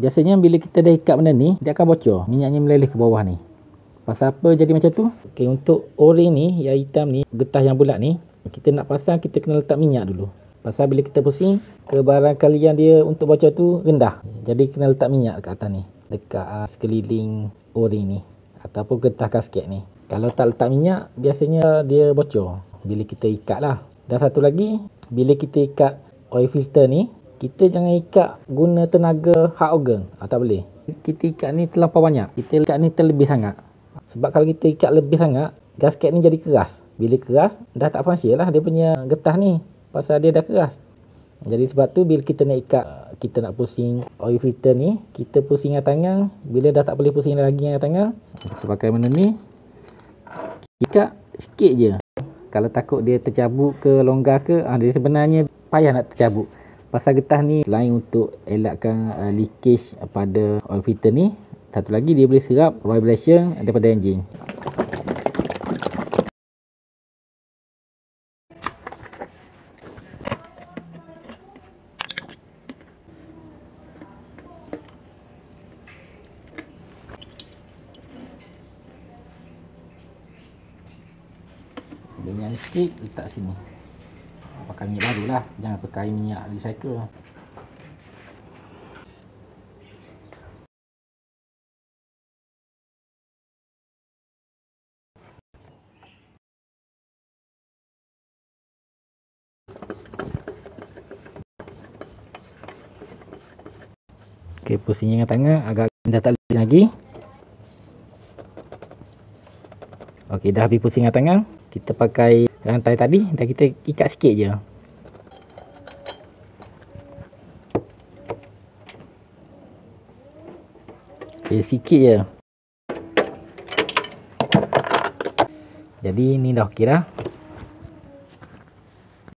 Biasanya bila kita dah ikat benda ni, dia akan bocor, minyaknya meleleh ke bawah ni. Pasal apa jadi macam tu? Okey, untuk o-ring ni, yang hitam ni, getah yang bulat ni, kita nak pasang, kita kena letak minyak dulu. Pasal bila kita pusing, kebarangkalian dia untuk bocor tu rendah. Jadi kena letak minyak dekat atas ni, dekat sekeliling o-ring ni ataupun getah kasket ni. Kalau tak letak minyak, biasanya dia bocor bila kita ikat lah. Dan satu lagi, bila kita ikat oil filter ni, kita jangan ikat guna tenaga hard organ. Tak boleh. Kita ikat ni terlampau banyak. Kita ikat ni terlebih sangat. Sebab kalau kita ikat lebih sangat, gasket ni jadi keras. Bila keras, dah tak fungsi lah dia punya getah ni. Pasal dia dah keras. Jadi sebab tu bila kita nak ikat, kita nak pusing oil filter ni, kita pusing dengan tangan. Bila dah tak boleh pusing lagi dengan tangan, kita pakai benda ni. Ikat sikit je. Kalau takut dia tercabuk ke, longgar ke, dia sebenarnya payah nak tercabuk. Pasal getah ni selain untuk elakkan leakage pada oil filter ni, satu lagi dia boleh serap vibration daripada enjin. Minyak sikit letak sini. Pakai minyak baru lah, jangan pakai minyak recycle. Okey, pusing dengan tangan agak dah tak lepas lagi. Okey, dah habis pusing dengan tangan. Kita pakai rantai tadi dan kita ikat sikit je. Okey, sikit je. Jadi ni dah okey dah.